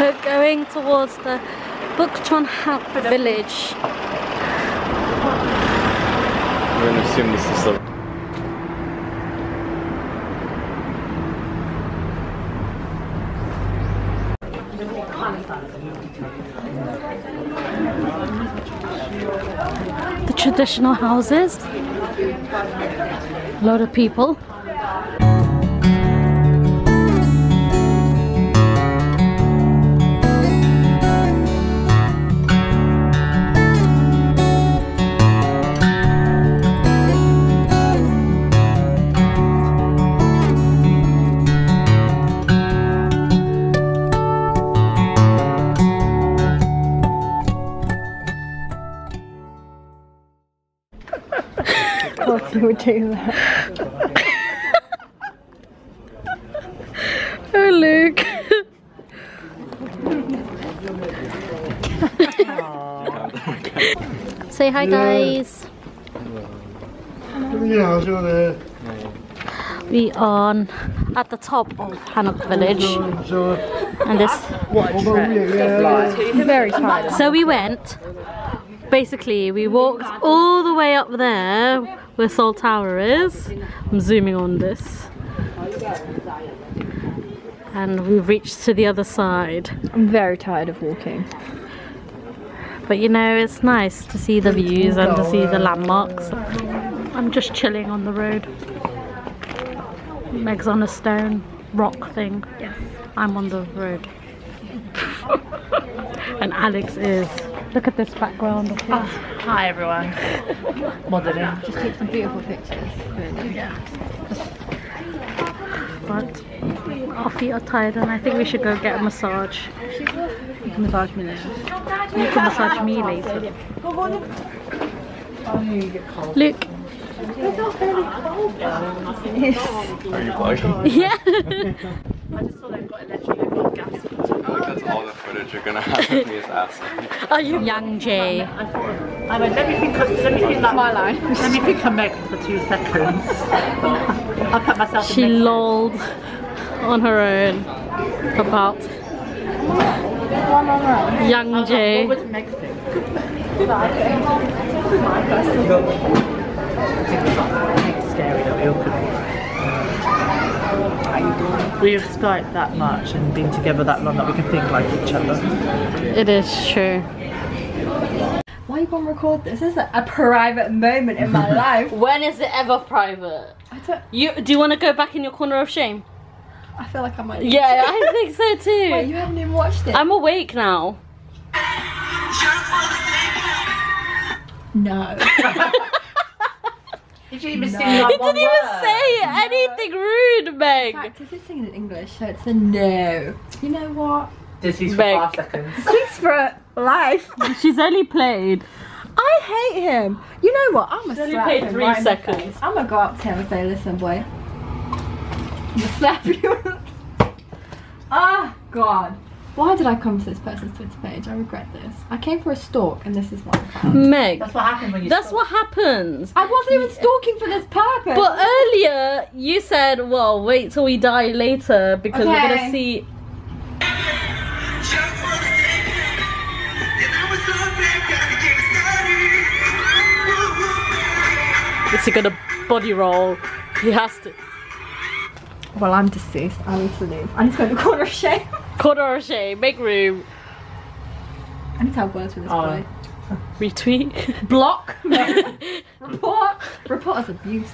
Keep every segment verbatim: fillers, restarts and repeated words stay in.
We're going towards the Bukchon Hanok Village. I'm going to assume this is the... The traditional houses, a lot of people. You would do that. Oh, Luke. Say hi, guys. Hello. We are at the top of Hanok Village, and this what a trip. Very tired. So we went. Basically, we walked all the way up there where Seoul Tower is. I'm zooming on this. And we've reached to the other side. I'm very tired of walking. But you know, it's nice to see the views and to see the landmarks. I'm just chilling on the road. Meg's on a stone rock thing. Yes. I'm on the road. And Alex is. Look at this background. Of oh, hi everyone. Modeling. Just take some beautiful pictures. Really. Yeah. But our feet are tired, and I think we should go get a massage. You can massage me later. You can massage me later. Luke. It's not very cold. Are you blushing? Yeah. I just thought I got electric gas. I think that's all the footage you're gonna have of me is asking. Are you Youngjae? I mean, let me think. Let me think. Like, my line. Let me think of Meg for two seconds. I'll cut myself. She lolled on her own about Youngjae. What would Meg think? We have Skyped that much and been together that long that we can think like each other. It is true. Why are you going to record this? This is a private moment in my life. When is it ever private? I don't... You, do you want to go back in your corner of shame? I feel like I might. Yeah, I think so too. Wait, you haven't even watched it. I'm awake now. No. Did you even no. sing like it one didn't even word? Say no. anything rude, Meg. In fact, is it singing in English? So it's a no. You know what? This is for five seconds. Sings for life. She's only played. I hate him. You know what? I'm She's a slap only played three right seconds. I'm gonna go up to him and say, "Listen, boy, I'm gonna slap you." Ah, oh, God. Why did I come to this person's Twitter page? I regret this. I came for a stalk and this is what happened. Meg, that's what happened when you That's stalk. What happens. I wasn't even stalking for this purpose. But earlier you said, well, wait till we die later because okay. we're gonna see. Is he gonna body roll? He has to. Well, I'm deceased. I need to leave. I need to go to the corner of shame. Corner of shame. Make room. I need to have words with this um, boy. Retweet. Block. Report. Report as abuse.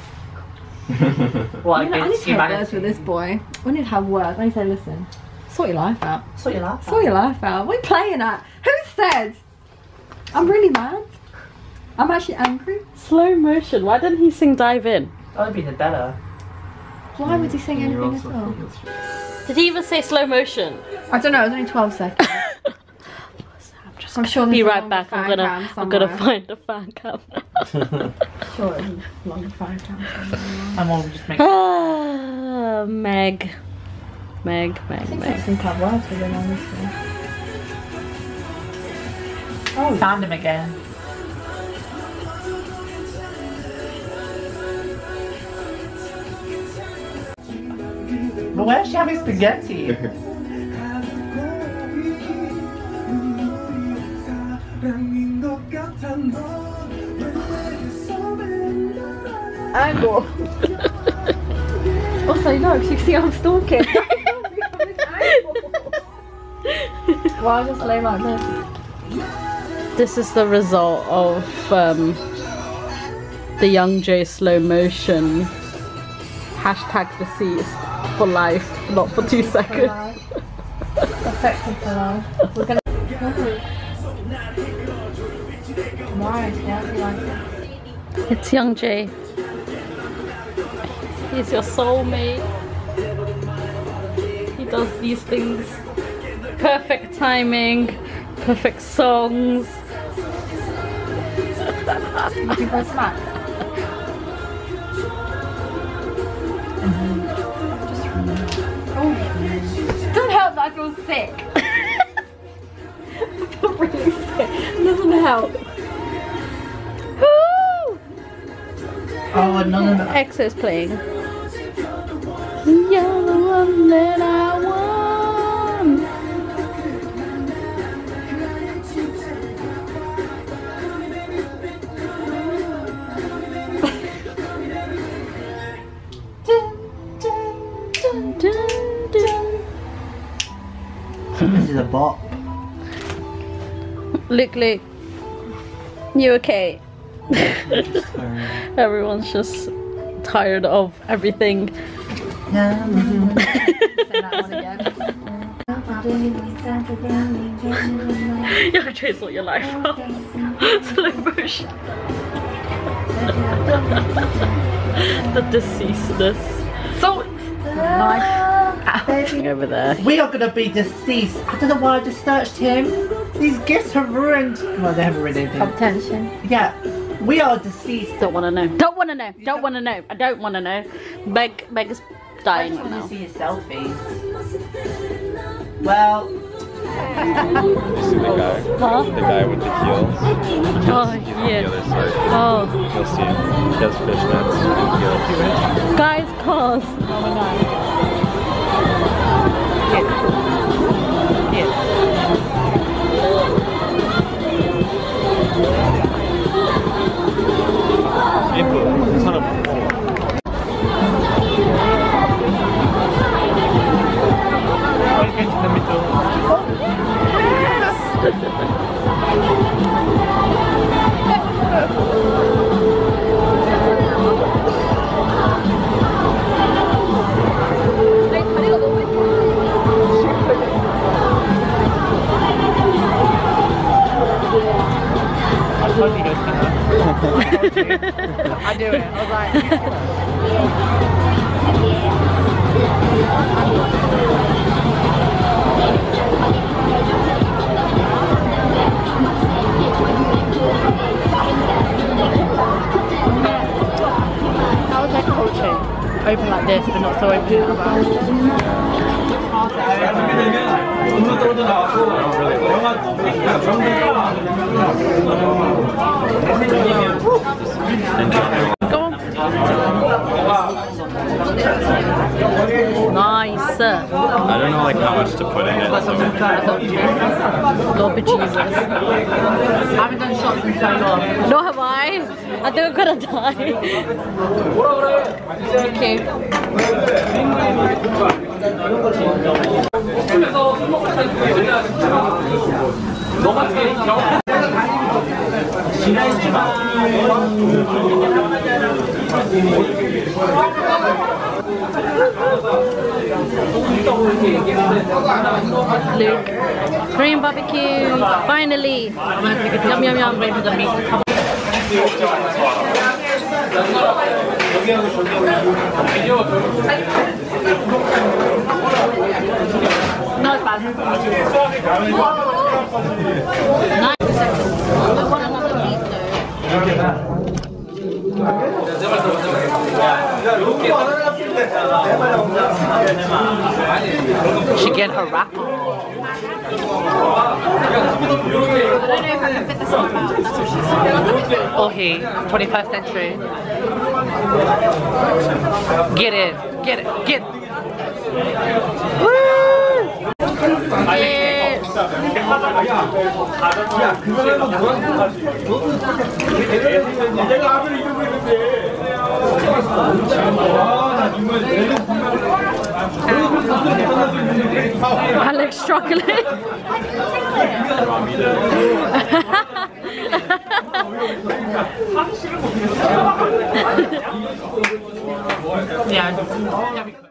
Well, I, mean, I need to have words with this boy. We need to have words. I need to say, listen, sort your life out. Sort your life out. Sort your life out. What are you playing at? Who said? I'm really mad. I'm actually angry. Slow motion. Why didn't he sing Dive In? That would be the better. Why would he sing anything at all? Did he even say slow motion? I don't know. It was only twelve seconds. I'm just. I'm sure. Be right back. I'm gonna. I'm gonna find a fan cam. Sure, it's a long fan cam. I'm all just making. Ah, Meg, Meg, Meg, Meg. Some bad words within this one. Oh, found him again. But why is she having spaghetti? 아이고. Also, you know, she seems stalking. Well, I'll just lay like this. This is the result of um, the Youngjae slow motion. Hashtag deceased for life, not for two seconds. Affected for life. We're gonna. It's Youngjae. He's your soulmate. He does these things. Perfect timing, perfect songs. Looking for a snack? Mm-hmm. Just remember. Oh, it doesn't help that I feel sick. I feel really sick. It doesn't help. Woo! Oh, another one. Exo's playing. You're the one that I want. This is a bot. Look, Luke, you okay? Everyone's just tired of everything. Yeah, say that one again. You have to trace all your life up. Slow motion. The deceasedness. Salt! Life. Over there. We are gonna be deceased. I don't know why I just searched him. These gifts have ruined. Well, they haven't ruined anything. Attention. Yeah. We are deceased. Don't wanna know. Don't wanna know. Don't, don't wanna know. I don't wanna know. Meg, Meg is dying right now. I just wanna see your selfies. Well. The guy. Huh? The guy with the heels. Oh, yeah. Oh. You'll see him. He has fishnets. Guys, cause. Oh my god. Here. Here. I do it. I was like, that was like coaching. Open like this, but not so open. Go on. Nice. I don't know like how much to put in it. Lord be Jesus. I haven't done shots in so long. Nor have I. I think I'm gonna die. Okay. Luke, Korean barbecue, finally! Yum yum yum, ready for the meat. Not bad. She get her wrap on. Oh he, twenty-first century. Get it, get it, get it. Woo! Get it. Alex struggling. Yeah.